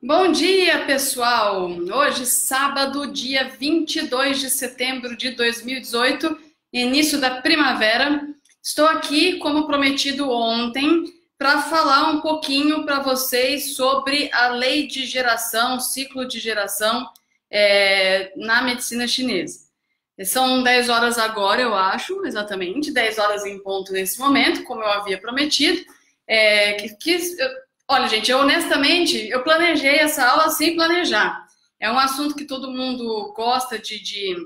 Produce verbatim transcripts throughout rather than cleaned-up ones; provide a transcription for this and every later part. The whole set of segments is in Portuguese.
Bom dia, pessoal! Hoje, sábado, dia vinte e dois de setembro de dois mil e dezoito, início da primavera. Estou aqui, como prometido ontem, para falar um pouquinho para vocês sobre a lei de geração, ciclo de geração é, na medicina chinesa. São dez horas agora, eu acho, exatamente, dez horas em ponto nesse momento, como eu havia prometido, é, que... que eu, Olha, gente, eu honestamente, eu planejei essa aula sem planejar. É um assunto que todo mundo gosta de, de,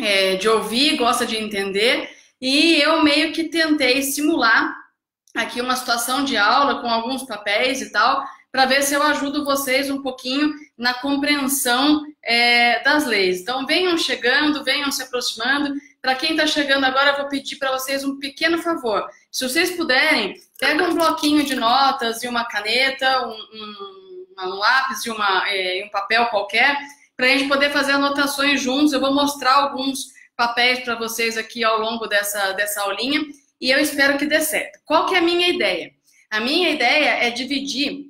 é, de ouvir, gosta de entender. E eu meio que tentei simular aqui uma situação de aula com alguns papéis e tal, para ver se eu ajudo vocês um pouquinho na compreensão é, das leis. Então, venham chegando, venham se aproximando. Para quem está chegando agora, eu vou pedir para vocês um pequeno favor. Se vocês puderem, pega um bloquinho de notas e uma caneta, um, um, um lápis e uma, é, um papel qualquer, para a gente poder fazer anotações juntos. Eu vou mostrar alguns papéis para vocês aqui ao longo dessa, dessa aulinha e eu espero que dê certo. Qual que é a minha ideia? A minha ideia é dividir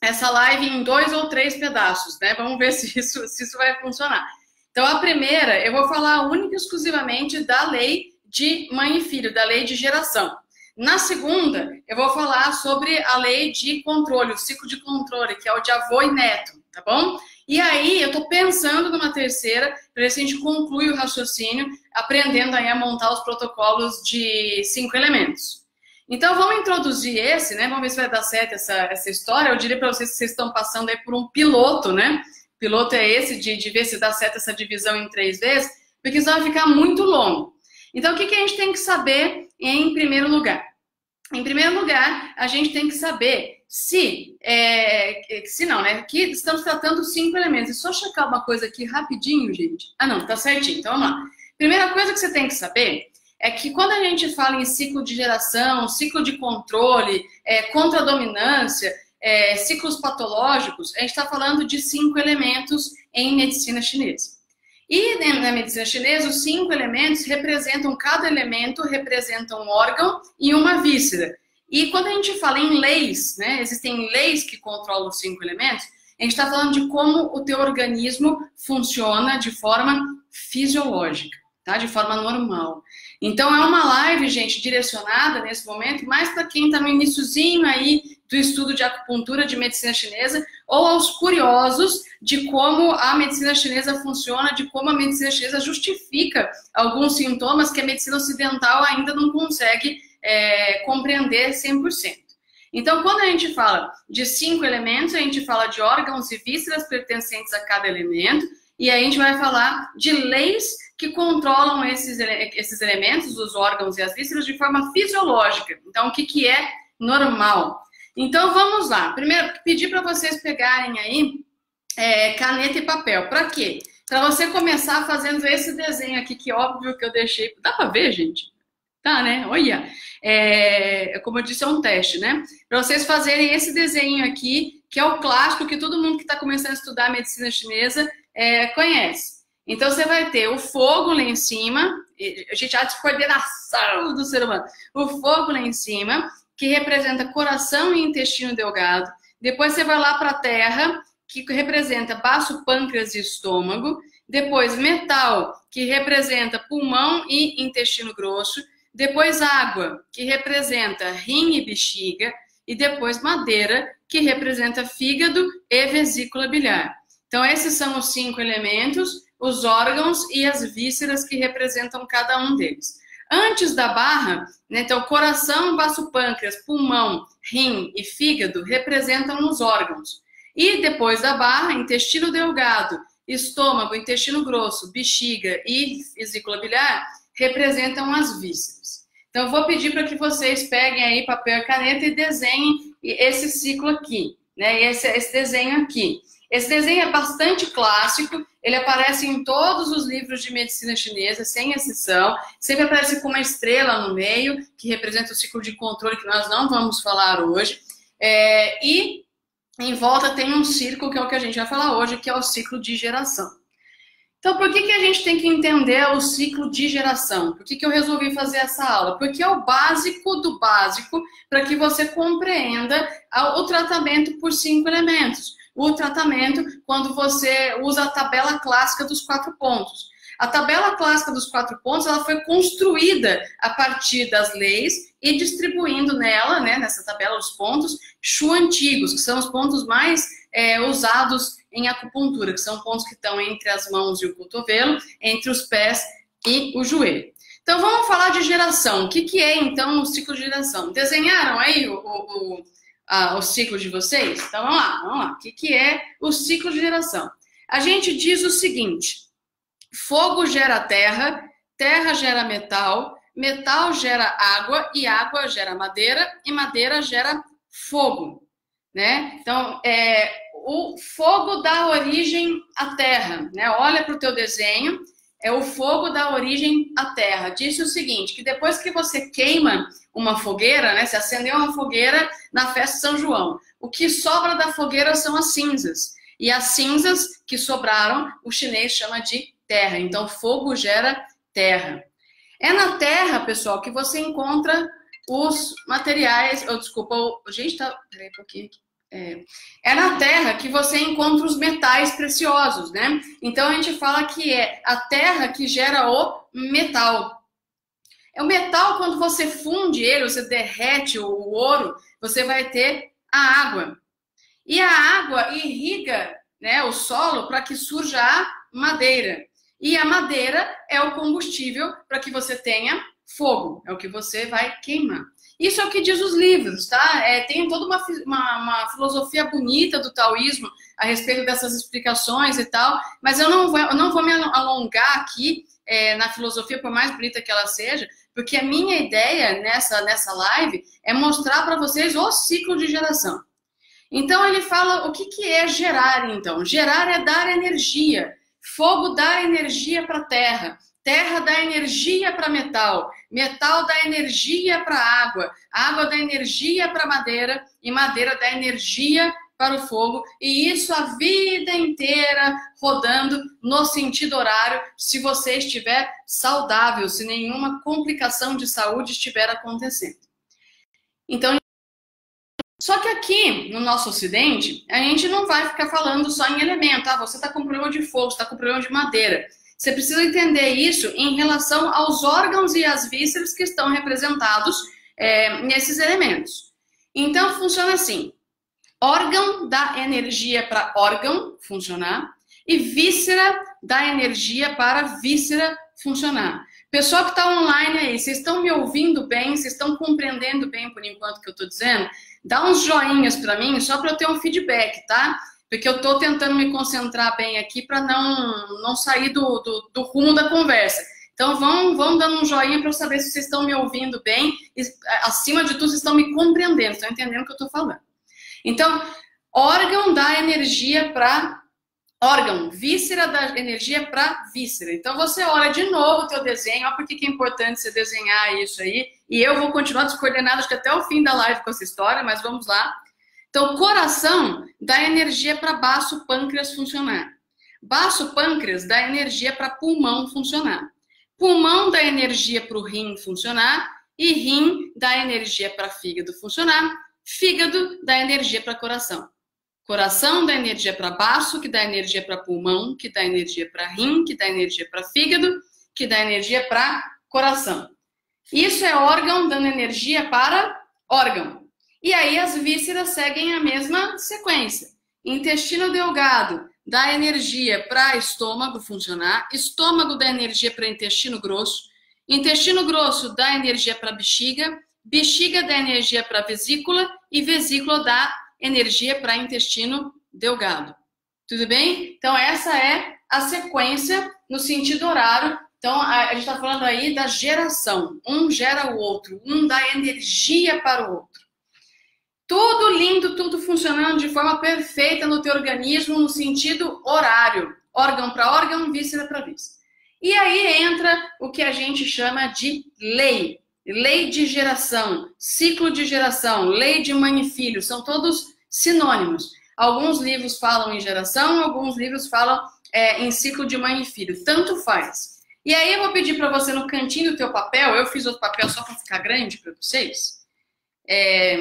essa live em dois ou três pedaços, né? Vamos ver se isso, se isso vai funcionar. Então, a primeira, eu vou falar única e exclusivamente da lei de mãe e filho, da lei de geração. Na segunda, eu vou falar sobre a lei de controle, o ciclo de controle, que é o de avô e neto, tá bom? E aí, eu tô pensando numa terceira, para ver se a gente conclui o raciocínio, aprendendo aí a montar os protocolos de cinco elementos. Então, vamos introduzir esse, né? Vamos ver se vai dar certo essa, essa história. Eu diria para vocês que vocês estão passando aí por um piloto, né? O piloto é esse, de, de ver se dá certo essa divisão em três vezes, porque senão vai ficar muito longo. Então, o que, que a gente tem que saber... Em primeiro lugar, em primeiro lugar, a gente tem que saber se, é, se não, né? Aqui estamos tratando cinco elementos. É só checar uma coisa aqui rapidinho, gente. Ah, não, tá certinho. Então, vamos lá. Primeira coisa que você tem que saber é que quando a gente fala em ciclo de geração, ciclo de controle, é, contradominância, é, ciclos patológicos, a gente está falando de cinco elementos em medicina chinesa. E na medicina chinesa, os cinco elementos representam, cada elemento representa um órgão e uma víscera. E quando a gente fala em leis, né, existem leis que controlam os cinco elementos, a gente está falando de como o teu organismo funciona de forma fisiológica, tá? De forma normal. Então é uma live, gente, direcionada nesse momento, mais para quem está no iniciozinho aí do estudo de acupuntura, de medicina chinesa, ou aos curiosos de como a medicina chinesa funciona, de como a medicina chinesa justifica alguns sintomas que a medicina ocidental ainda não consegue é, compreender cem por cento. Então, quando a gente fala de cinco elementos, a gente fala de órgãos e vísceras pertencentes a cada elemento, e aí a gente vai falar de leis que controlam esses, esses elementos, os órgãos e as vísceras, de forma fisiológica. Então, o que, que é normal? Então, vamos lá. Primeiro, pedir para vocês pegarem aí é, caneta e papel. Para quê? Para você começar fazendo esse desenho aqui, que óbvio que eu deixei... Dá para ver, gente? Tá, né? Olha! É, como eu disse, é um teste, né? Para vocês fazerem esse desenho aqui, que é o clássico que todo mundo que está começando a estudar medicina chinesa é, conhece. Então, você vai ter o fogo lá em cima... Gente, a descoordenação do ser humano. O fogo lá em cima... que representa coração e intestino delgado. Depois você vai lá para a terra, que representa baço, pâncreas e estômago. Depois metal, que representa pulmão e intestino grosso. Depois água, que representa rim e bexiga. E depois madeira, que representa fígado e vesícula biliar. Então esses são os cinco elementos, os órgãos e as vísceras que representam cada um deles. Antes da barra, né, então coração, baço, pâncreas, pulmão, rim e fígado representam os órgãos. E depois da barra, intestino delgado, estômago, intestino grosso, bexiga e vesícula biliar representam as vísceras. Então eu vou pedir para que vocês peguem aí papel e caneta e desenhem esse ciclo aqui, né, esse, esse desenho aqui. Esse desenho é bastante clássico, ele aparece em todos os livros de medicina chinesa, sem exceção. Sempre aparece com uma estrela no meio, que representa o ciclo de controle, que nós não vamos falar hoje. É, e em volta tem um círculo, que é o que a gente vai falar hoje, que é o ciclo de geração. Então, por que, que a gente tem que entender o ciclo de geração? Por que, que eu resolvi fazer essa aula? Porque é o básico do básico para que você compreenda o tratamento por cinco elementos. o tratamento quando você usa a tabela clássica dos quatro pontos. A tabela clássica dos quatro pontos, ela foi construída a partir das leis e distribuindo nela, né, nessa tabela, os pontos Shu antigos, que são os pontos mais é, usados em acupuntura, que são pontos que estão entre as mãos e o cotovelo, entre os pés e o joelho. Então, vamos falar de geração. O que, que é, então, o ciclo de geração? Desenharam aí o, o, o, a, o ciclo de vocês? Então, vamos lá, vamos lá. O que, que é o ciclo de geração? A gente diz o seguinte: fogo gera terra, terra gera metal, metal gera água e água gera madeira e madeira gera fogo, né? Então, é, o fogo dá origem à terra, né? Olha para o teu desenho, é o fogo dá origem à terra. Diz o seguinte, que depois que você queima uma fogueira, né? Você acendeu uma fogueira na festa de São João, o que sobra da fogueira são as cinzas. E as cinzas que sobraram, o chinês chama de terra. Então, fogo gera terra. É na terra, pessoal, que você encontra os materiais... Oh, desculpa, o... gente, tá... Peraí um pouquinho aqui. É... é na terra que você encontra os metais preciosos, né? Então, a gente fala que é a terra que gera o metal. É o metal, quando você funde ele, você derrete o ouro, você vai ter a água. E a água irriga, né, o solo para que surja a madeira. E a madeira é o combustível para que você tenha fogo. É o que você vai queimar. Isso é o que diz os livros, tá? É, tem toda uma, uma, uma filosofia bonita do taoísmo a respeito dessas explicações e tal. Mas eu não vou, eu não vou me alongar aqui é, na filosofia, por mais bonita que ela seja. Porque a minha ideia nessa, nessa live é mostrar para vocês o ciclo de geração. Então, ele fala o que, que é gerar, então. Gerar é dar energia. Fogo dá energia para a terra. Terra dá energia para metal. Metal dá energia para água. Água dá energia para madeira. E madeira dá energia para o fogo. E isso a vida inteira rodando no sentido horário, se você estiver saudável, se nenhuma complicação de saúde estiver acontecendo. Então, só que aqui, no nosso ocidente, a gente não vai ficar falando só em elemento. Ah, você está com problema de fogo, você está com problema de madeira. Você precisa entender isso em relação aos órgãos e às vísceras que estão representados é, nesses elementos. Então, funciona assim. Órgão dá energia para órgão funcionar e víscera dá energia para víscera funcionar. Pessoal que está online aí, vocês estão me ouvindo bem? Vocês estão compreendendo bem por enquanto que eu estou dizendo? Dá uns joinhas para mim, só para eu ter um feedback, tá? Porque eu tô tentando me concentrar bem aqui para não, não sair do, do, do rumo da conversa. Então, vão, vão dando um joinha para eu saber se vocês estão me ouvindo bem. E, acima de tudo, vocês estão me compreendendo, estão entendendo o que eu tô falando. Então, órgão dá energia para órgão, víscera dá energia para víscera. Então, você olha de novo o teu desenho, olha por que é importante você desenhar isso aí. E eu vou continuar descoordenada, acho que até o fim da live com essa história, mas vamos lá. Então, coração dá energia para baço, pâncreas funcionar. Baço, pâncreas dá energia para pulmão funcionar. Pulmão dá energia para o rim funcionar. E rim dá energia para fígado funcionar. Fígado dá energia para coração. Coração dá energia para baço, que dá energia para pulmão, que dá energia para rim, que dá energia para fígado, que dá energia para coração. Isso é órgão dando energia para órgão. E aí as vísceras seguem a mesma sequência. Intestino delgado dá energia para estômago funcionar. Estômago dá energia para intestino grosso. Intestino grosso dá energia para bexiga. Bexiga dá energia para vesícula. E vesícula dá energia para intestino delgado. Tudo bem? Então essa é a sequência no sentido horário. Então, a gente está falando aí da geração. Um gera o outro. Um dá energia para o outro. Tudo lindo, tudo funcionando de forma perfeita no teu organismo, no sentido horário. Órgão para órgão, víscera para víscera. E aí entra o que a gente chama de lei. Lei de geração, ciclo de geração, lei de mãe e filho. São todos sinônimos. Alguns livros falam em geração, alguns livros falam é, em ciclo de mãe e filho. Tanto faz. E aí eu vou pedir para você no cantinho do teu papel, eu fiz outro papel só para ficar grande para vocês, é,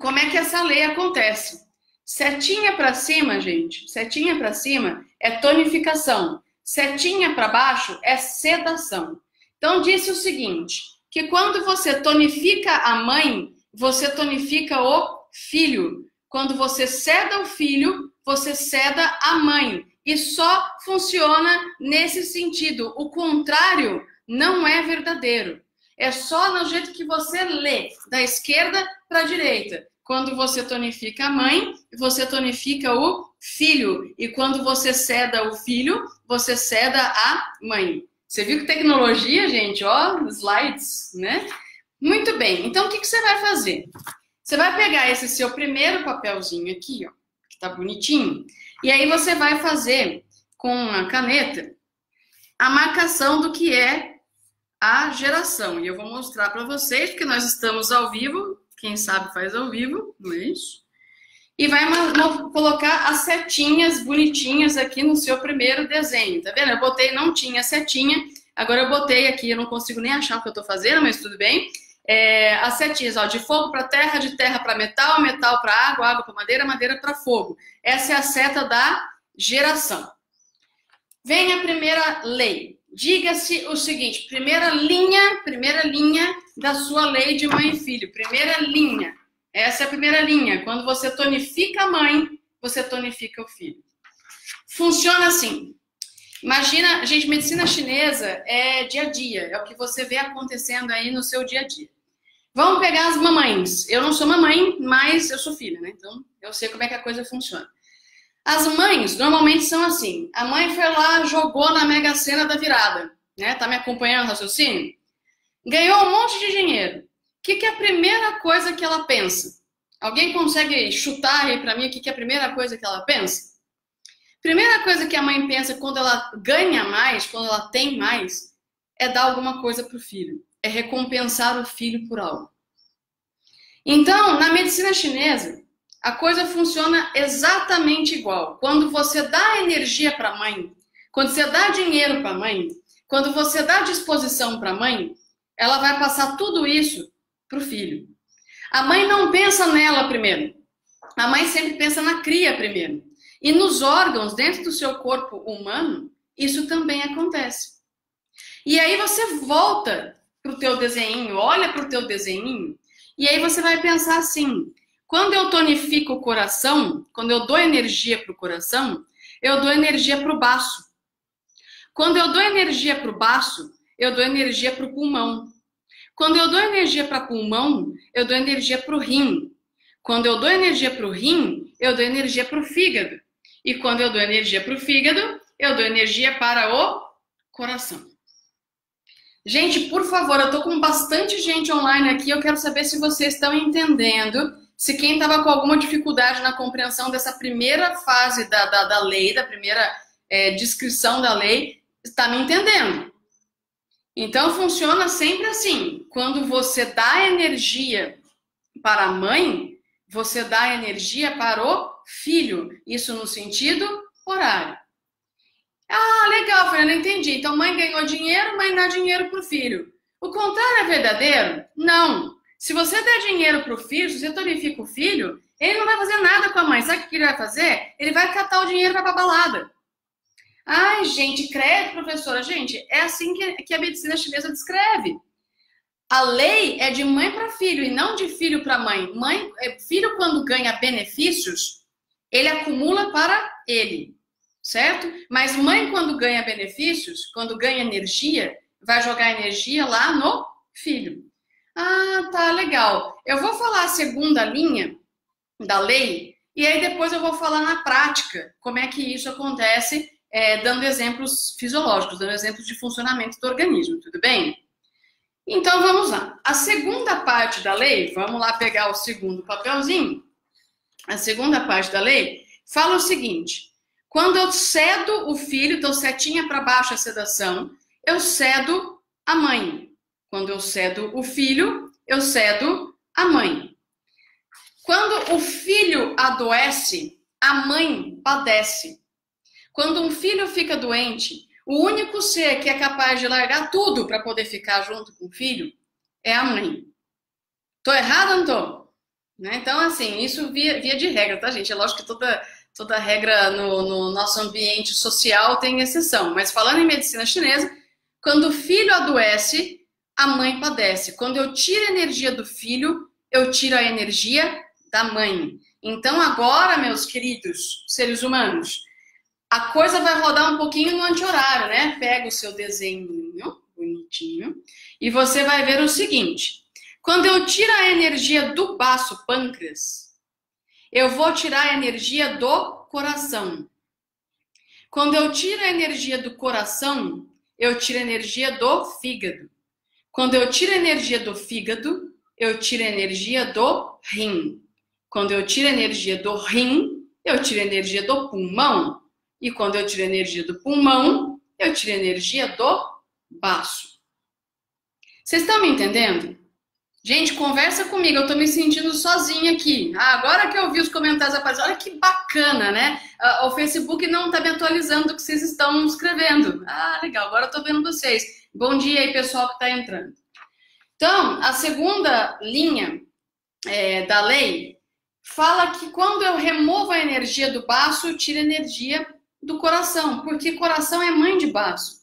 como é que essa lei acontece. Setinha para cima, gente, setinha para cima é tonificação. Setinha para baixo é sedação. Então, disse o seguinte, que quando você tonifica a mãe, você tonifica o filho. Quando você seda o filho, você seda a mãe. E só funciona nesse sentido. O contrário não é verdadeiro. É só no jeito que você lê, da esquerda para a direita. Quando você tonifica a mãe, você tonifica o filho. E quando você seda o filho, você seda a mãe. Você viu que tecnologia, gente? Ó, slides, né? Muito bem. Então, o que, que você vai fazer? Você vai pegar esse seu primeiro papelzinho aqui, ó, que tá bonitinho. E aí você vai fazer, com a caneta, a marcação do que é a geração. E eu vou mostrar para vocês, porque nós estamos ao vivo. Quem sabe faz ao vivo, não é isso? E vai colocar as setinhas bonitinhas aqui no seu primeiro desenho, tá vendo? Eu botei, não tinha setinha, agora eu botei aqui, eu não consigo nem achar o que eu tô fazendo, mas tudo bem. É, as setinhas, ó, de fogo para terra, de terra para metal, metal para água, água para madeira, madeira para fogo. Essa é a seta da geração. Vem a primeira lei. Diga-se o seguinte, primeira linha, primeira linha da sua lei de mãe e filho. Primeira linha. Essa é a primeira linha. Quando você tonifica a mãe, você tonifica o filho. Funciona assim. Imagina, gente, medicina chinesa é dia a dia. É o que você vê acontecendo aí no seu dia a dia. Vamos pegar as mamães. Eu não sou mamãe, mas eu sou filha, né? Então, eu sei como é que a coisa funciona. As mães normalmente são assim. A mãe foi lá, jogou na Mega Sena da virada, né? Tá me acompanhando o raciocínio? Ganhou um monte de dinheiro. O que, que é a primeira coisa que ela pensa? Alguém consegue chutar aí pra mim o que, que é a primeira coisa que ela pensa? Primeira coisa que a mãe pensa quando ela ganha mais, quando ela tem mais, é dar alguma coisa pro filho. É recompensar o filho por algo. Então, na medicina chinesa, a coisa funciona exatamente igual. Quando você dá energia para a mãe, quando você dá dinheiro para a mãe, quando você dá disposição para a mãe, ela vai passar tudo isso para o filho. A mãe não pensa nela primeiro. A mãe sempre pensa na cria primeiro. E nos órgãos, dentro do seu corpo humano, isso também acontece. E aí você volta para o teu desenho, olha para o teu desenho, e aí você vai pensar assim... Quando eu tonifico o coração, quando eu dou energia para o coração, eu dou energia para o baço. Quando eu dou energia para o baço, eu dou energia para o pulmão. Quando eu dou energia para o pulmão, eu dou energia para o rim. Quando eu dou energia para o rim, eu dou energia para o fígado. E quando eu dou energia para o fígado, eu dou energia para o coração. Gente, por favor, eu estou com bastante gente online aqui, eu quero saber se vocês estão entendendo... Se quem estava com alguma dificuldade na compreensão dessa primeira fase da, da, da lei, da primeira é, descrição da lei, está me entendendo. Então, funciona sempre assim. Quando você dá energia para a mãe, você dá energia para o filho. Isso no sentido horário. Ah, legal, Fernanda, entendi. Então, mãe ganhou dinheiro, mãe dá dinheiro para o filho. O contrário é verdadeiro? Não. Se você der dinheiro para o filho, se você tonifica o filho, ele não vai fazer nada com a mãe. Sabe o que ele vai fazer? Ele vai catar o dinheiro para a balada. Ai, gente, credo, professora. Gente, é assim que a medicina chinesa descreve. A lei é de mãe para filho e não de filho para mãe. Mãe, filho, quando ganha benefícios, ele acumula para ele, certo? Mas mãe, quando ganha benefícios, quando ganha energia, vai jogar energia lá no filho. Ah, tá, legal. Eu vou falar a segunda linha da lei e aí depois eu vou falar na prática como é que isso acontece, é, dando exemplos fisiológicos, dando exemplos de funcionamento do organismo, tudo bem? Então, vamos lá. A segunda parte da lei, vamos lá pegar o segundo papelzinho. A segunda parte da lei fala o seguinte, quando eu cedo o filho, então setinha para baixo a sedação, eu cedo a mãe. Quando eu cedo o filho, eu cedo a mãe. Quando o filho adoece, a mãe padece. Quando um filho fica doente, o único ser que é capaz de largar tudo para poder ficar junto com o filho é a mãe. Tô errada, não tô? Né? Então, assim, isso via, via de regra, tá, gente? É lógico que toda, toda regra no, no nosso ambiente social tem exceção. Mas falando em medicina chinesa, quando o filho adoece, a mãe padece. Quando eu tiro a energia do filho, eu tiro a energia da mãe. Então, agora, meus queridos seres humanos, a coisa vai rodar um pouquinho no anti-horário, né? Pega o seu desenhinho, bonitinho, e você vai ver o seguinte... Quando eu tiro a energia do baço, pâncreas, eu vou tirar a energia do coração. Quando eu tiro a energia do coração, eu tiro a energia do fígado. Quando eu tiro a energia do fígado, eu tiro a energia do rim. Quando eu tiro a energia do rim, eu tiro a energia do pulmão. E quando eu tiro a energia do pulmão, eu tiro a energia do baço. Vocês estão me entendendo? Gente, conversa comigo, eu tô me sentindo sozinha aqui. Ah, agora que eu vi os comentários, rapaz, olha que bacana, né? Ah, o Facebook não tá me atualizando do que vocês estão escrevendo. Ah, legal, agora eu tô vendo vocês. Bom dia aí, pessoal que tá entrando. Então, a segunda linha é, da lei fala que quando eu removo a energia do baço, eu tiro a energia do coração, porque coração é mãe de baço.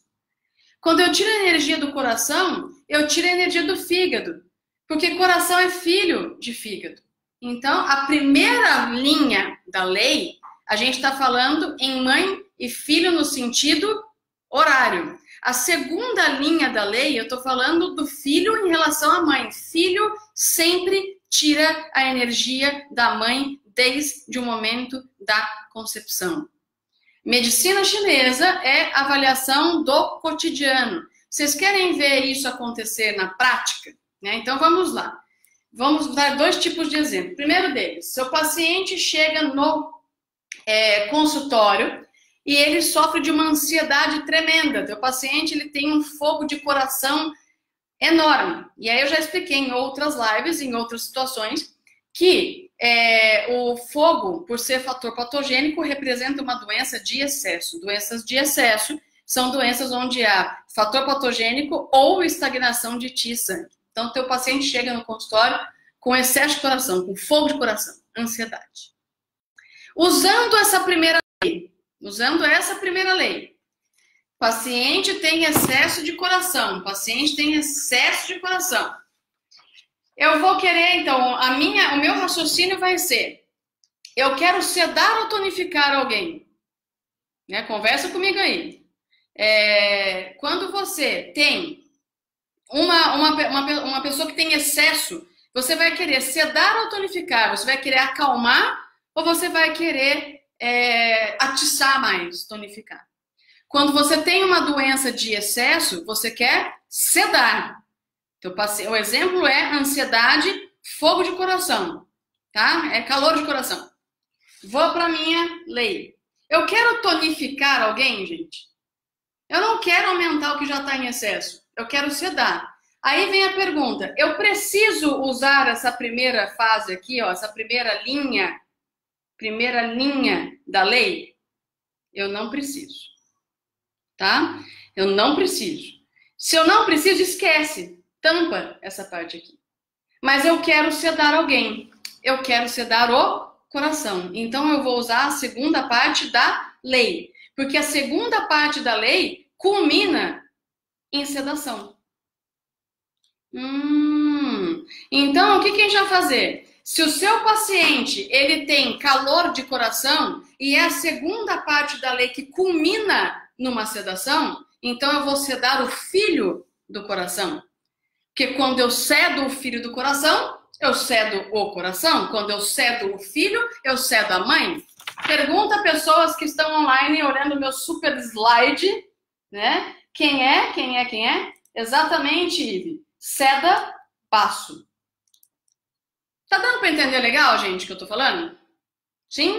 Quando eu tiro a energia do coração, eu tiro a energia do fígado. Porque coração é filho de fígado. Então, a primeira linha da lei, a gente está falando em mãe e filho no sentido horário. A segunda linha da lei, eu estou falando do filho em relação à mãe. Filho sempre tira a energia da mãe desde o momento da concepção. Medicina chinesa é avaliação do cotidiano. Vocês querem ver isso acontecer na prática? Né? Então, vamos lá. Vamos dar dois tipos de exemplo. Primeiro deles, seu paciente chega no é, consultório e ele sofre de uma ansiedade tremenda. Seu paciente ele tem um fogo de coração enorme. E aí eu já expliquei em outras lives, em outras situações, que é, o fogo, por ser fator patogênico, representa uma doença de excesso. Doenças de excesso são doenças onde há fator patogênico ou estagnação de T sangue. Então, teu paciente chega no consultório com excesso de coração, com fogo de coração, ansiedade. Usando essa primeira lei, usando essa primeira lei, paciente tem excesso de coração, paciente tem excesso de coração. Eu vou querer, então, a minha, o meu raciocínio vai ser, eu quero sedar ou tonificar alguém. Né? Conversa comigo aí. É, quando você tem... Uma, uma, uma, uma pessoa que tem excesso, você vai querer sedar ou tonificar? Você vai querer acalmar ou você vai querer é, atiçar mais, tonificar? Quando você tem uma doença de excesso, você quer sedar. Então, o exemplo é ansiedade, fogo de coração, tá? É calor de coração. Vou para minha lei. Eu quero tonificar alguém, gente? Eu não quero aumentar o que já está em excesso. Eu quero sedar. Aí vem a pergunta, eu preciso usar essa primeira fase aqui, ó, essa primeira linha, primeira linha da lei? Eu não preciso, tá? Eu não preciso. Se eu não preciso, esquece, tampa essa parte aqui. Mas eu quero sedar alguém, eu quero sedar o coração. Então eu vou usar a segunda parte da lei, porque a segunda parte da lei culmina... em sedação. Hum, então, o que, que a gente vai fazer? Se o seu paciente, ele tem calor de coração, e é a segunda parte da lei que culmina numa sedação, então eu vou sedar o filho do coração. Porque quando eu cedo o filho do coração, eu cedo o coração. Quando eu cedo o filho, eu cedo a mãe. Pergunta a pessoas que estão online, olhando o meu super slide, né? Quem é? Quem é? Quem é? Exatamente, Ive. Seda, baço. Tá dando pra entender legal, gente, o que eu tô falando? Sim?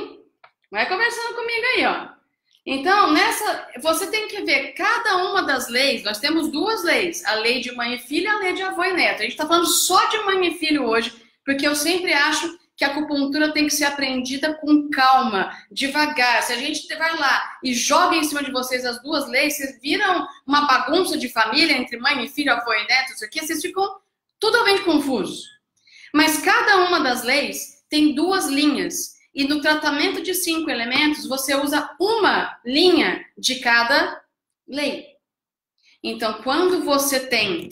Vai conversando comigo aí, ó. Então, nessa, você tem que ver cada uma das leis. Nós temos duas leis. A lei de mãe e filho e a lei de avô e neto. A gente tá falando só de mãe e filho hoje, porque eu sempre acho que a acupuntura tem que ser aprendida com calma, devagar. Se a gente vai lá e joga em cima de vocês as duas leis, vocês viram uma bagunça de família entre mãe e filho, avô e neto, isso aqui, vocês ficam totalmente confusos. Mas cada uma das leis tem duas linhas. E no tratamento de cinco elementos, você usa uma linha de cada lei. Então, quando você tem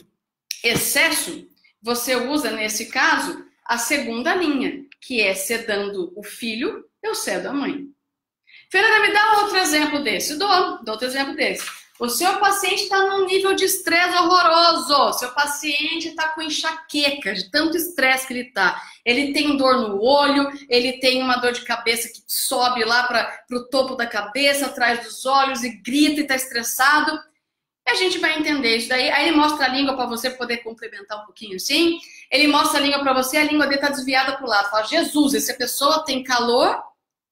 excesso, você usa, nesse caso, a segunda linha, que é sedando o filho, eu cedo a mãe. Fernanda, me dá outro exemplo desse. Dou, dou outro exemplo desse. O seu paciente está num nível de estresse horroroso. Seu paciente está com enxaqueca, de tanto estresse que ele está. Ele tem dor no olho, ele tem uma dor de cabeça que sobe lá para o topo da cabeça, atrás dos olhos, e grita e está estressado. E a gente vai entender isso daí. Aí ele mostra a língua para você poder complementar um pouquinho assim. Ele mostra a língua para você, a língua dele está desviada para o lado. Fala, Jesus, essa pessoa tem calor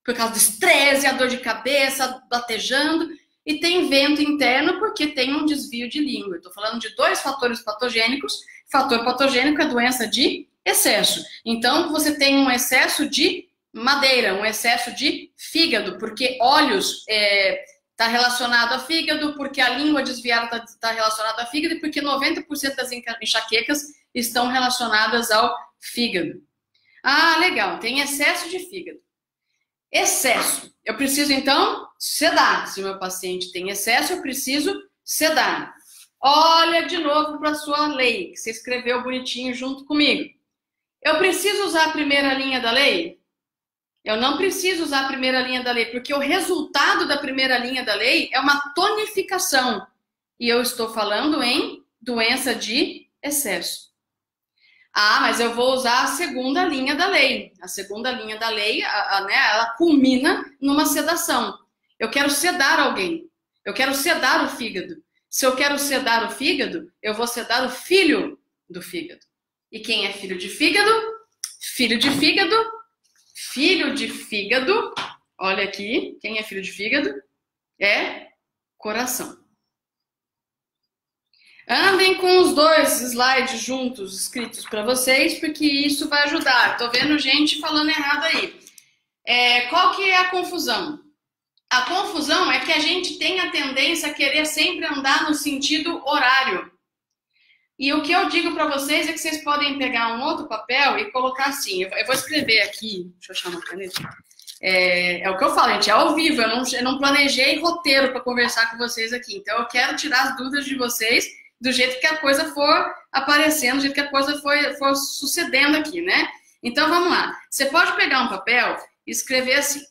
por causa do estresse, a dor de cabeça, latejando. E tem vento interno porque tem um desvio de língua. Estou falando de dois fatores patogênicos. Fator patogênico é doença de excesso. Então, você tem um excesso de madeira, um excesso de fígado, porque óleos está é, relacionado a fígado, porque a língua desviada está tá relacionada a fígado e porque noventa por cento das enxaquecas estão relacionadas ao fígado. Ah, legal, tem excesso de fígado. Excesso. Eu preciso, então, sedar. Se meu paciente tem excesso, eu preciso sedar. Olha de novo para a sua lei, que você escreveu bonitinho junto comigo. Eu preciso usar a primeira linha da lei? Eu não preciso usar a primeira linha da lei, porque o resultado da primeira linha da lei é uma tonificação. E eu estou falando em doença de excesso. Ah, mas eu vou usar a segunda linha da lei. A segunda linha da lei, a, a, né, ela culmina numa sedação. Eu quero sedar alguém. Eu quero sedar o fígado. Se eu quero sedar o fígado, eu vou sedar o filho do fígado. E quem é filho de fígado? Filho de fígado. Filho de fígado. Olha aqui. Quem é filho de fígado? É coração. Andem com os dois slides juntos, escritos para vocês, porque isso vai ajudar. Tô vendo gente falando errado aí. É, qual que é a confusão? A confusão é que a gente tem a tendência a querer sempre andar no sentido horário. E o que eu digo para vocês é que vocês podem pegar um outro papel e colocar assim. Eu vou escrever aqui, deixa eu achar uma caneta. É, é o que eu falo, gente, é ao vivo. Eu não, eu não planejei roteiro para conversar com vocês aqui. Então eu quero tirar as dúvidas de vocês do jeito que a coisa for aparecendo, do jeito que a coisa for, for sucedendo aqui, né? Então, vamos lá. Você pode pegar um papel e escrever assim,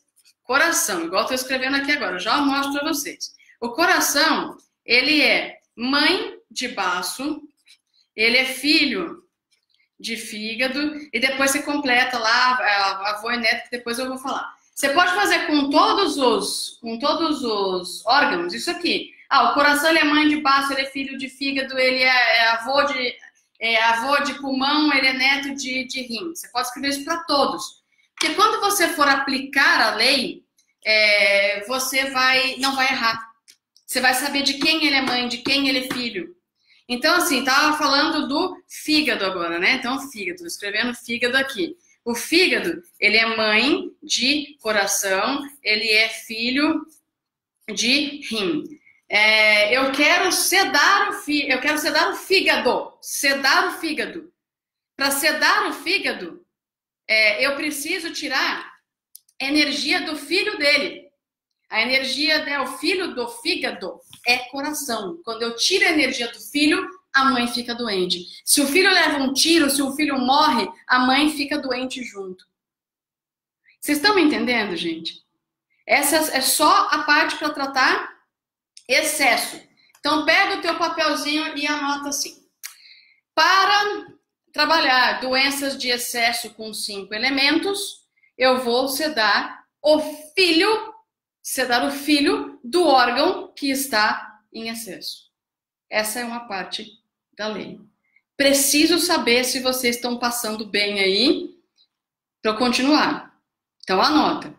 coração, igual eu estou escrevendo aqui agora, eu já mostro para vocês. O coração, ele é mãe de baço, ele é filho de fígado, e depois você completa lá, avô e neto, que depois eu vou falar. Você pode fazer com todos os, com todos os órgãos, isso aqui. Ah, o coração ele é mãe de baço, ele é filho de fígado, ele é, é, avô, de, é avô de pulmão, ele é neto de, de rim. Você pode escrever isso para todos. Porque quando você for aplicar a lei, é, você vai, não vai errar. Você vai saber de quem ele é mãe, de quem ele é filho. Então, assim, estava falando do fígado agora, né? Então, fígado, estou escrevendo fígado aqui. O fígado, ele é mãe de coração, ele é filho de rim. É, eu quero sedar o fígado, eu quero sedar o fígado, sedar o fígado. Para sedar o fígado, é, eu preciso tirar a energia do filho dele. A energia, né, o filho do fígado é coração. Quando eu tiro a energia do filho, a mãe fica doente. Se o filho leva um tiro, se o filho morre, a mãe fica doente junto. Vocês estão me entendendo, gente? Essa é só a parte para tratar excesso. Então, pega o teu papelzinho e anota assim. Para trabalhar doenças de excesso com cinco elementos, eu vou sedar o filho, sedar o filho do órgão que está em excesso. Essa é uma parte da lei. Preciso saber se vocês estão passando bem aí para eu continuar. Então, anota.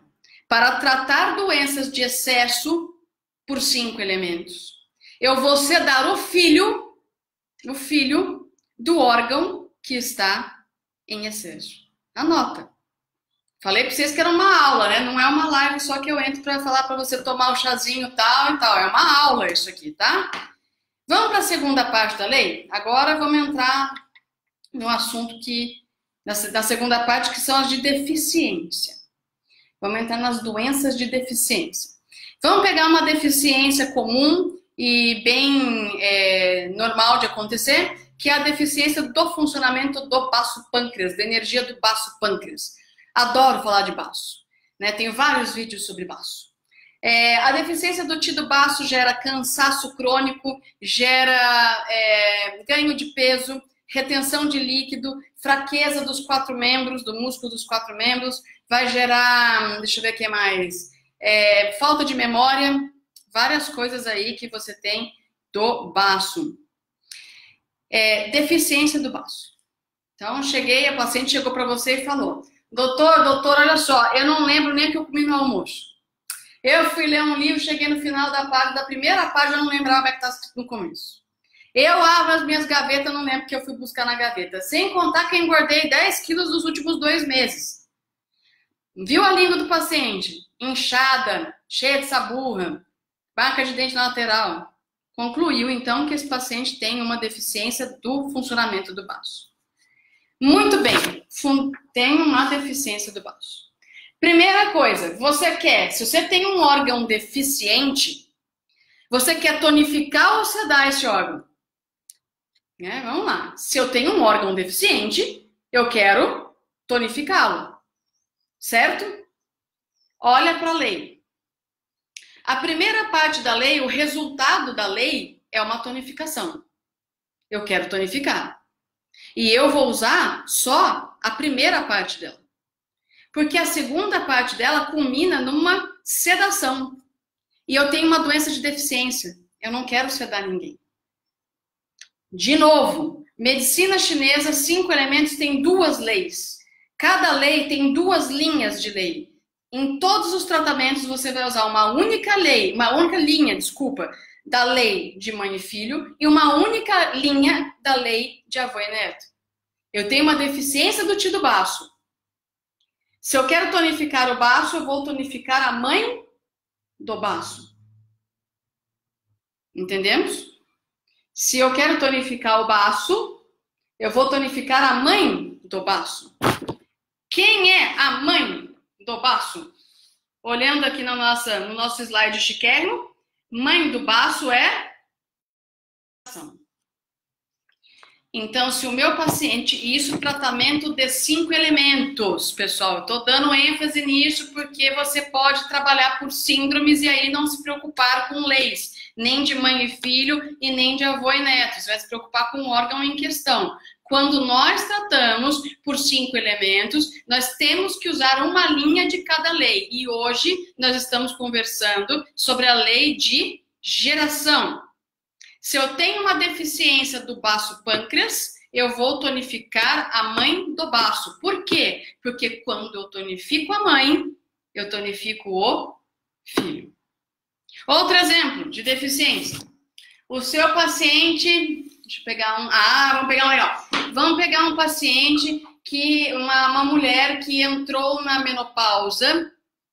Para tratar doenças de excesso por cinco elementos, eu vou sedar o filho, o filho do órgão que está em excesso. Anota. Falei para vocês que era uma aula, né? Não é uma live só que eu entro para falar para você tomar o chazinho tal e tal. É uma aula isso aqui, tá? Vamos para a segunda parte da lei? Agora vamos entrar no assunto que na segunda parte, que são as de deficiência. Vamos entrar nas doenças de deficiência. Vamos pegar uma deficiência comum e bem é, normal de acontecer, que é a deficiência do funcionamento do baço pâncreas, da energia do baço pâncreas. Adoro falar de baço, né? Tenho vários vídeos sobre baço. É, a deficiência do T do baço gera cansaço crônico, gera é, ganho de peso, retenção de líquido, fraqueza dos quatro membros, do músculo dos quatro membros, vai gerar, deixa eu ver o que mais, é, falta de memória, várias coisas aí que você tem do baço. É, deficiência do baço. Então, cheguei, a paciente chegou para você e falou: doutor, doutor, olha só, eu não lembro nem o que eu comi no almoço. Eu fui ler um livro, cheguei no final da página, da primeira página, eu não lembrava como é que tá escrito no começo. Eu abro as minhas gavetas, não lembro o que eu fui buscar na gaveta. Sem contar que eu engordei dez quilos nos últimos dois meses. Viu a língua do paciente? Inchada, cheia de saburra, marca de dente na lateral. Concluiu, então, que esse paciente tem uma deficiência do funcionamento do baço. Muito bem, tem uma deficiência do baço. Primeira coisa, você quer, se você tem um órgão deficiente, você quer tonificar ou sedar esse órgão? Né? Vamos lá. Se eu tenho um órgão deficiente, eu quero tonificá-lo. Certo? Olha para a lei. A primeira parte da lei, o resultado da lei, é uma tonificação. Eu quero tonificar. E eu vou usar só a primeira parte dela. Porque a segunda parte dela culmina numa sedação. E eu tenho uma doença de deficiência. Eu não quero sedar ninguém. De novo, medicina chinesa, cinco elementos, tem duas leis. Cada lei tem duas linhas de lei. Em todos os tratamentos você vai usar uma única lei, uma única linha, desculpa, da lei de mãe e filho e uma única linha da lei de avô e neto. Eu tenho uma deficiência do T do baço. Se eu quero tonificar o baço, eu vou tonificar a mãe do baço. Entendemos? Se eu quero tonificar o baço, eu vou tonificar a mãe do baço. Quem é a mãe do baço? Olhando aqui na nossa, no nosso slide chiquérrimo, mãe do baço é... Então, se o meu paciente... E isso, tratamento de cinco elementos, pessoal. Eu tô dando ênfase nisso porque você pode trabalhar por síndromes e aí não se preocupar com leis, nem de mãe e filho e nem de avô e neto. Você vai se preocupar com o órgão em questão. Quando nós tratamos por cinco elementos, nós temos que usar uma linha de cada lei. E hoje nós estamos conversando sobre a lei de geração. Se eu tenho uma deficiência do baço pâncreas, eu vou tonificar a mãe do baço. Por quê? Porque quando eu tonifico a mãe, eu tonifico o filho. Outro exemplo de deficiência. O seu paciente... Deixa eu pegar um... Ah, vamos pegar um legal. Vamos pegar um paciente que... Uma, uma mulher que entrou na menopausa.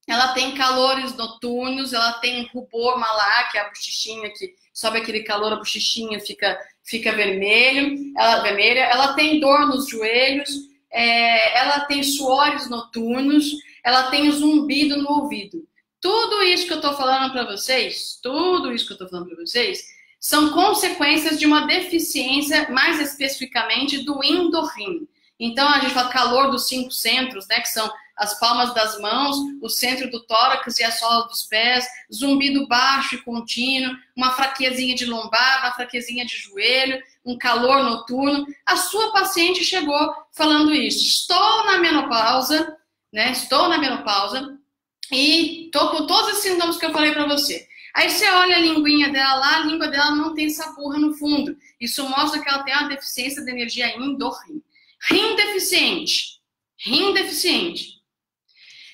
Ela tem calores noturnos, ela tem rubor malar, que é a bochichinha que sobe aquele calor, a bochichinha fica, fica vermelho, ela, vermelha. Ela tem dor nos joelhos, é, ela tem suores noturnos, ela tem zumbido no ouvido. Tudo isso que eu tô falando pra vocês, tudo isso que eu tô falando pra vocês... são consequências de uma deficiência, mais especificamente, do endorrim. Então, a gente fala calor dos cinco centros, né? Que são as palmas das mãos, o centro do tórax e a sola dos pés, zumbido baixo e contínuo, uma fraquezinha de lombar, uma fraquezinha de joelho, um calor noturno. A sua paciente chegou falando isso. Estou na menopausa, né? Estou na menopausa e estou com todos os sintomas que eu falei para você. Aí você olha a linguinha dela lá, a língua dela não tem saburra no fundo. Isso mostra que ela tem uma deficiência de energia do rim. Rim deficiente. Rim deficiente.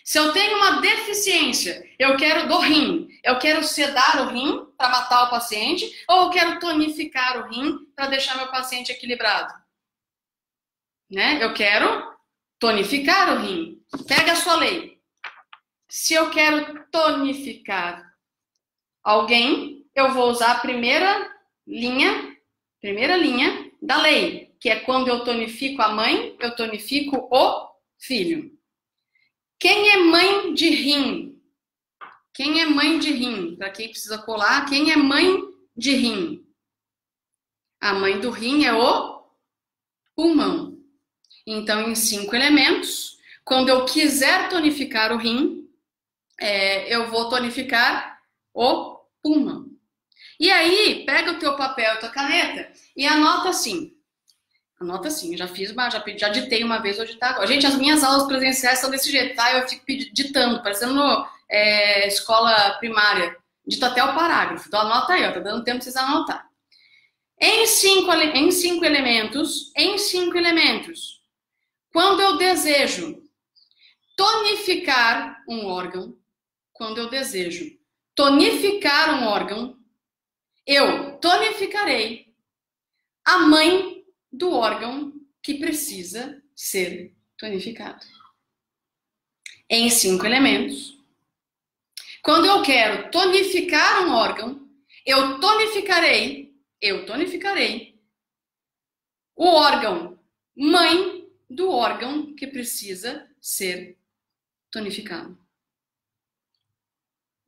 Se eu tenho uma deficiência, eu quero do rim. Eu quero sedar o rim para matar o paciente ou eu quero tonificar o rim para deixar meu paciente equilibrado? Né? Eu quero tonificar o rim. Pega a sua lei. Se eu quero tonificar alguém, eu vou usar a primeira linha, primeira linha da lei. que é quando eu tonifico a mãe, eu tonifico o filho. Quem é mãe de rim? Quem é mãe de rim? Para quem precisa colar, quem é mãe de rim? A mãe do rim é o pulmão. Então, em cinco elementos, quando eu quiser tonificar o rim, é, eu vou tonificar o pulmão. E aí, pega o teu papel e a tua caneta e anota assim. Anota assim, já fiz, uma, já, já ditei uma vez, vou ditar agora. Gente, as minhas aulas presenciais são desse jeito, tá? Eu fico ditando, parecendo é, escola primária. Dito até o parágrafo. Então anota aí, ó, tá dando tempo pra vocês anotar. Em cinco, em cinco elementos, em cinco elementos, quando eu desejo tonificar um órgão, quando eu desejo tonificar um órgão, eu tonificarei a mãe do órgão que precisa ser tonificado. Em cinco elementos. Quando eu quero tonificar um órgão, eu tonificarei, eu tonificarei o órgão mãe do órgão que precisa ser tonificado.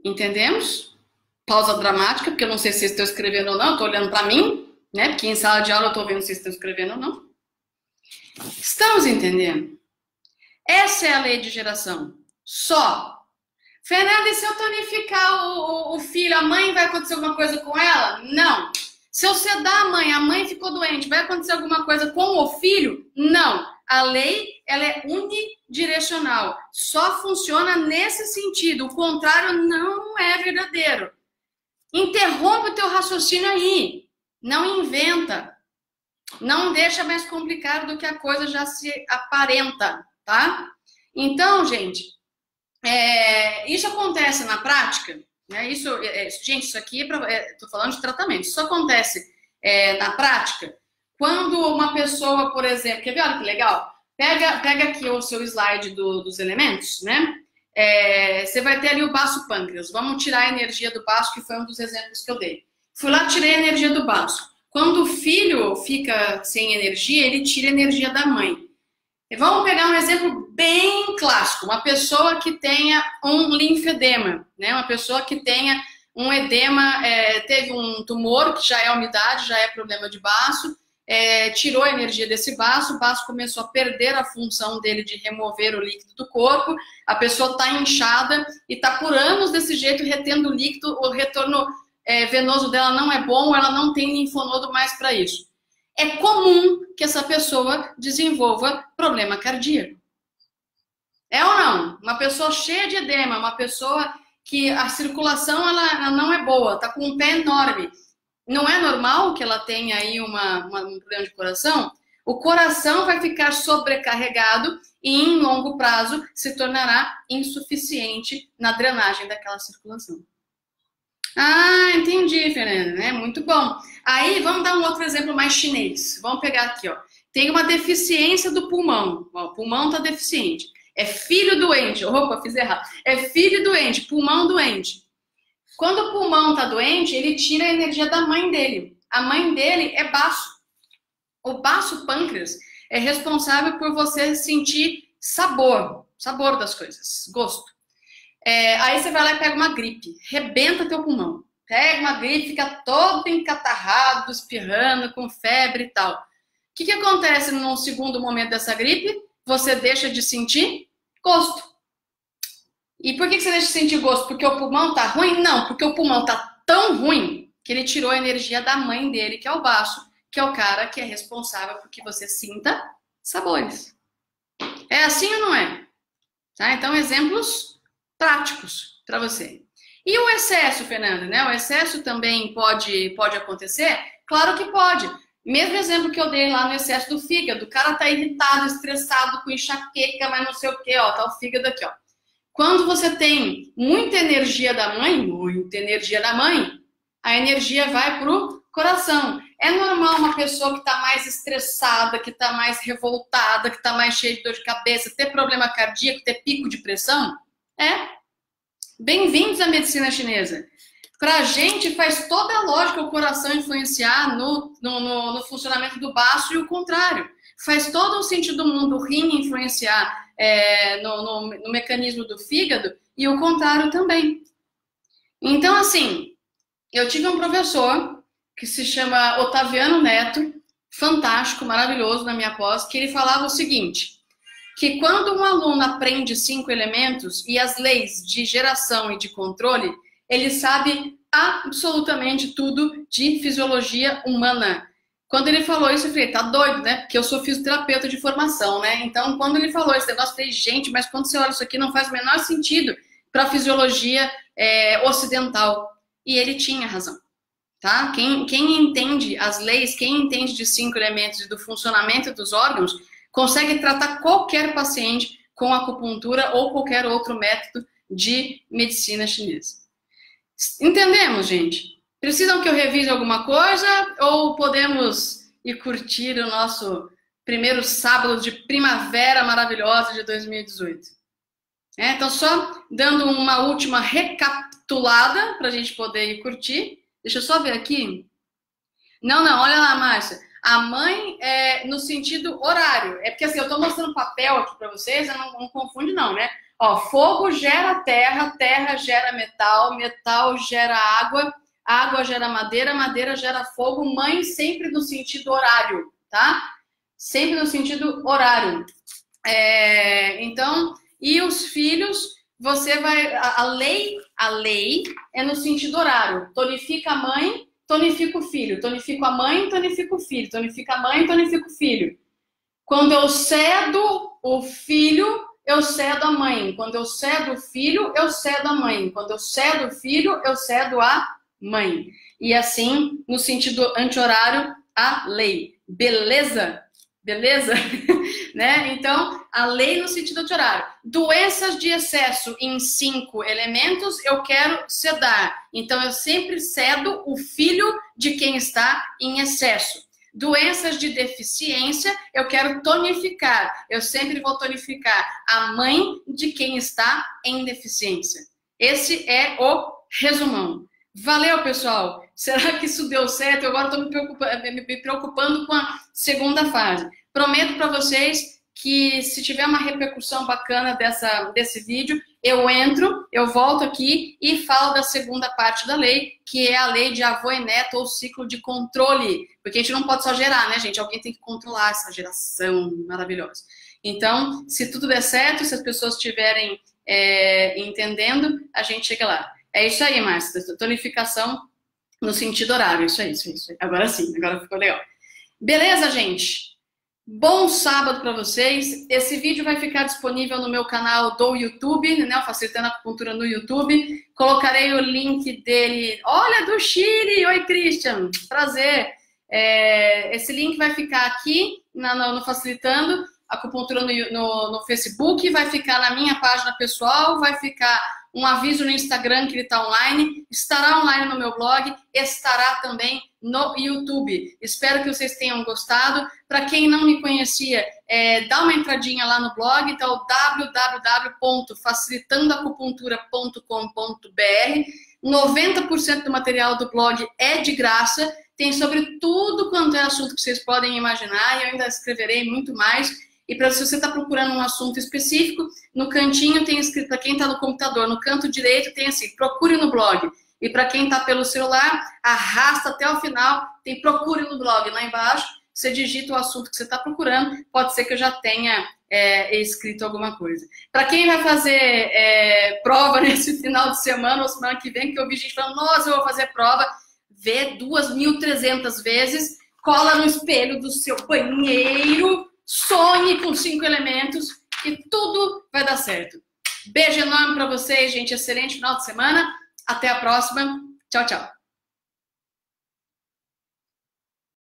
Entendemos? Pausa dramática, porque eu não sei se vocês estão escrevendo ou não, eu estou olhando para mim. Né? Porque em sala de aula eu tô vendo se vocês estão escrevendo ou não. Estamos entendendo? Essa é a lei de geração. Só. Fernanda, e se eu tonificar o, o, o filho, a mãe, vai acontecer alguma coisa com ela? Não. Se eu sedar a mãe, a mãe ficou doente, vai acontecer alguma coisa com o filho? Não. A lei, ela é unidirecional. Só funciona nesse sentido. O contrário não é verdadeiro. Interrompe o teu raciocínio aí. Não inventa, não deixa mais complicado do que a coisa já se aparenta, tá? Então, gente, é, isso acontece na prática, né? Isso, é, gente, isso aqui, é pra, é, tô falando de tratamento, isso acontece é, na prática quando uma pessoa, por exemplo, quer ver, olha que legal, pega, pega aqui o seu slide do, dos elementos, né? É, você vai ter ali o baço pâncreas, vamos tirar a energia do baço, que foi um dos exemplos que eu dei. Fui lá, tirei a energia do baço. Quando o filho fica sem energia, ele tira a energia da mãe. E vamos pegar um exemplo bem clássico. Uma pessoa que tenha um linfedema, né? Uma pessoa que tenha um edema, é, teve um tumor, que já é umidade, já é problema de baço, é, tirou a energia desse baço, o baço começou a perder a função dele de remover o líquido do corpo, a pessoa está inchada e está por anos desse jeito retendo o líquido, o retorno É, venoso dela não é bom, ela não tem linfonodo mais para isso. É comum que essa pessoa desenvolva problema cardíaco. É ou não? Uma pessoa cheia de edema, uma pessoa que a circulação ela, ela não é boa, tá com um pé enorme. Não é normal que ela tenha aí uma, uma, um problema de coração? O coração vai ficar sobrecarregado e em longo prazo se tornará insuficiente na drenagem daquela circulação. Ah, entendi, Fernanda, né? Muito bom. Aí, vamos dar um outro exemplo mais chinês. Vamos pegar aqui, ó. Tem uma deficiência do pulmão. Ó, o pulmão tá deficiente. É filho doente. Opa, fiz errado. É filho doente, pulmão doente. Quando o pulmão tá doente, ele tira a energia da mãe dele. A mãe dele é baço. O baço pâncreas é responsável por você sentir sabor. Sabor das coisas, gosto. É, aí você vai lá e pega uma gripe, rebenta teu pulmão. Pega uma gripe, fica todo encatarrado, espirrando, com febre e tal. O que, que acontece num segundo momento dessa gripe? Você deixa de sentir gosto. E por que, que você deixa de sentir gosto? Porque o pulmão tá ruim? Não, porque o pulmão tá tão ruim que ele tirou a energia da mãe dele, que é o baço, que é o cara que é responsável por que você sinta sabores. É assim ou não é? Tá? Então, exemplos práticos para você. E o excesso, Fernanda, né? O excesso também pode, pode acontecer? Claro que pode. Mesmo exemplo que eu dei lá no excesso do fígado. O cara tá irritado, estressado, com enxaqueca, mas não sei o que, ó. Tá o fígado aqui, ó. Quando você tem muita energia da mãe, muita energia da mãe, a energia vai pro coração. É normal uma pessoa que tá mais estressada, que tá mais revoltada, que tá mais cheia de dor de cabeça, ter problema cardíaco, ter pico de pressão? É. Bem-vindos à medicina chinesa. Pra gente faz toda a lógica o coração influenciar no, no, no, no funcionamento do baço e o contrário. Faz todo o sentido do mundo o rim influenciar é, no, no, no mecanismo do fígado e o contrário também. Então, assim, eu tive um professor que se chama Otaviano Neto, fantástico, maravilhoso na minha pós, que ele falava o seguinte, que quando um aluno aprende cinco elementos e as leis de geração e de controle, ele sabe absolutamente tudo de fisiologia humana. Quando ele falou isso, eu falei, tá doido, né? Porque eu sou fisioterapeuta de formação, né? Então, quando ele falou esse negócio, eu falei, gente, mas quando você olha isso aqui, não faz o menor sentido para a fisiologia é, ocidental. E ele tinha razão. Tá? Quem, quem entende as leis, quem entende de cinco elementos e do funcionamento dos órgãos, consegue tratar qualquer paciente com acupuntura ou qualquer outro método de medicina chinesa. Entendemos, gente? Precisam que eu revise alguma coisa ou podemos ir curtir o nosso primeiro sábado de primavera maravilhosa de dois mil e dezoito? É, então, só dando uma última recapitulada para a gente poder ir curtir. Deixa eu só ver aqui. Não, não, olha lá, Márcia. A mãe é no sentido horário. É porque assim, eu estou mostrando papel aqui para vocês, não, não confunde não, né? Ó, fogo gera terra, terra gera metal, metal gera água, água gera madeira, madeira gera fogo. Mãe sempre no sentido horário, tá? Sempre no sentido horário. É, então, e os filhos... Você vai, a lei, a lei é no sentido horário. Tonifica a mãe, tonifica o filho. Tonifica a mãe, tonifica o filho. Tonifica a mãe, tonifica o filho. Quando eu cedo o filho, eu cedo a mãe. Quando eu cedo o filho, eu cedo a mãe. Quando eu cedo o filho, eu cedo a mãe. E assim, no sentido anti-horário, a lei. Beleza? Beleza? Né? Então, a lei no sentido de horário. Doenças de excesso em cinco elementos, eu quero sedar. Então, eu sempre cedo o filho de quem está em excesso. Doenças de deficiência, eu quero tonificar. Eu sempre vou tonificar a mãe de quem está em deficiência. Esse é o resumão. Valeu, pessoal! Será que isso deu certo? Eu agora estou me preocupando, me preocupando com a segunda fase. Prometo para vocês que se tiver uma repercussão bacana dessa, desse vídeo, eu entro, eu volto aqui e falo da segunda parte da lei, que é a lei de avô e neto ou ciclo de controle. Porque a gente não pode só gerar, né, gente? Alguém tem que controlar essa geração maravilhosa. Então, se tudo der certo, se as pessoas estiverem é, entendendo, a gente chega lá. É isso aí, Márcia. Tonificação no sentido horário. Isso aí, isso aí, isso aí. Agora sim, agora ficou legal. Beleza, gente? Bom sábado para vocês. Esse vídeo vai ficar disponível no meu canal do YouTube, né? Facilitando a Acupuntura no YouTube. Colocarei o link dele. Olha, do Chile! Oi, Christian! Prazer! É, esse link vai ficar aqui na, no, no Facilitando a Acupuntura no, no, no Facebook. Vai ficar na minha página pessoal. Vai ficar um aviso no Instagram que ele está online. Estará online no meu blog. Estará também no YouTube. Espero que vocês tenham gostado. Para quem não me conhecia, é, dá uma entradinha lá no blog, então w w w ponto facilitando acupuntura ponto com ponto b r. noventa por cento do material do blog é de graça, tem sobre tudo quanto é assunto que vocês podem imaginar e eu ainda escreverei muito mais. E para se você está procurando um assunto específico, no cantinho tem escrito, para quem está no computador, no canto direito tem assim, procure no blog. E para quem está pelo celular, arrasta até o final, tem procure no blog lá embaixo, você digita o assunto que você está procurando, pode ser que eu já tenha é, escrito alguma coisa. Para quem vai fazer é, prova nesse final de semana ou semana que vem, que eu vi gente falando, nossa, eu vou fazer prova, vê duas mil e trezentas vezes, cola no espelho do seu banheiro, sonhe com cinco elementos e tudo vai dar certo. Beijo enorme para vocês, gente, excelente final de semana. Até a próxima. Tchau, tchau.